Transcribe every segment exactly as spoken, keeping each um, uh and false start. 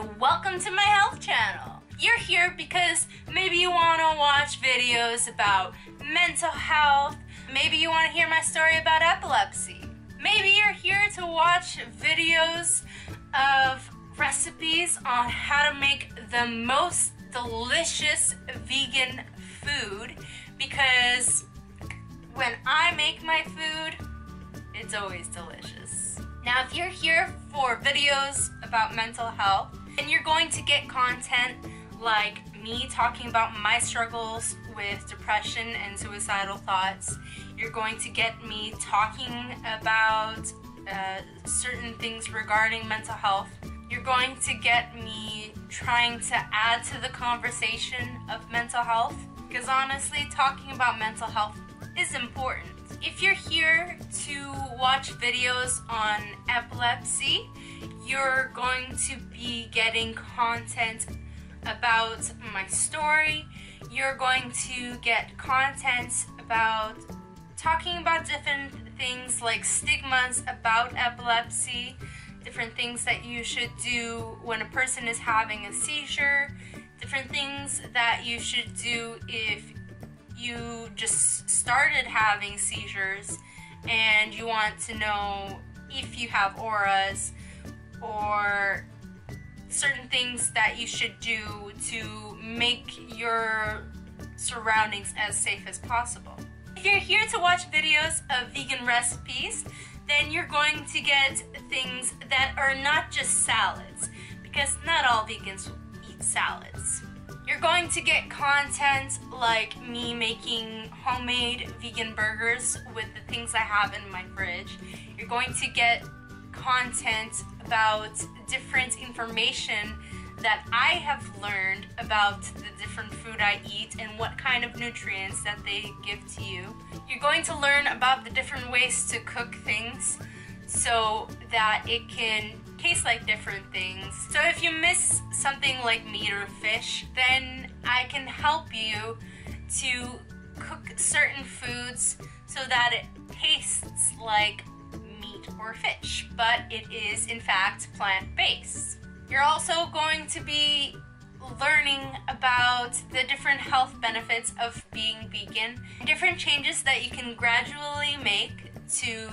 and welcome to my health channel. You're here because maybe you want to watch videos about mental health, maybe you want to hear my story about epilepsy, maybe you're here to watch videos of recipes on how to make the most delicious vegan food, because when I make my food, it's always delicious. Now, if you're here for videos about mental health, then you're going to get content like me talking about my struggles with depression and suicidal thoughts. You're going to get me talking about uh, certain things regarding mental health. You're going to get me trying to add to the conversation of mental health, because honestly, talking about mental health is important. If you're here to watch videos on epilepsy, you're going to be getting content about my story. You're going to get content about talking about different things like stigmas about epilepsy, different things that you should do when a person is having a seizure, different things that you should do if you just started having seizures and you want to know if you have auras, or certain things that you should do to make your surroundings as safe as possible. If you're here to watch videos of vegan recipes, then you're going to get things that are not just salads, because not all vegans eat salads. You're going to get content like me making homemade vegan burgers with the things I have in my fridge. You're going to get content about different information that I have learned about the different food I eat and what kind of nutrients that they give to you. You're going to learn about the different ways to cook things so that it can taste like different things. So if you miss something like meat or fish, then I can help you to cook certain foods so that it tastes like meat or fish, but it is in fact plant-based. You're also going to be learning about the different health benefits of being vegan, different changes that you can gradually make to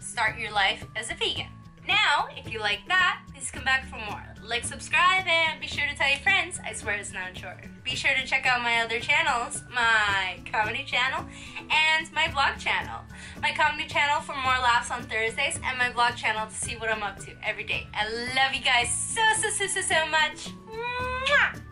start your life as a vegan. Now, if you like that, please come back for more. Like, subscribe, and be sure to tell your friends. I swear it's not short. Be sure to check out my other channels, my comedy channel and my vlog channel. My comedy channel for more laughs on Thursdays, and my vlog channel to see what I'm up to every day. I love you guys so, so, so, so, so much. Mwah!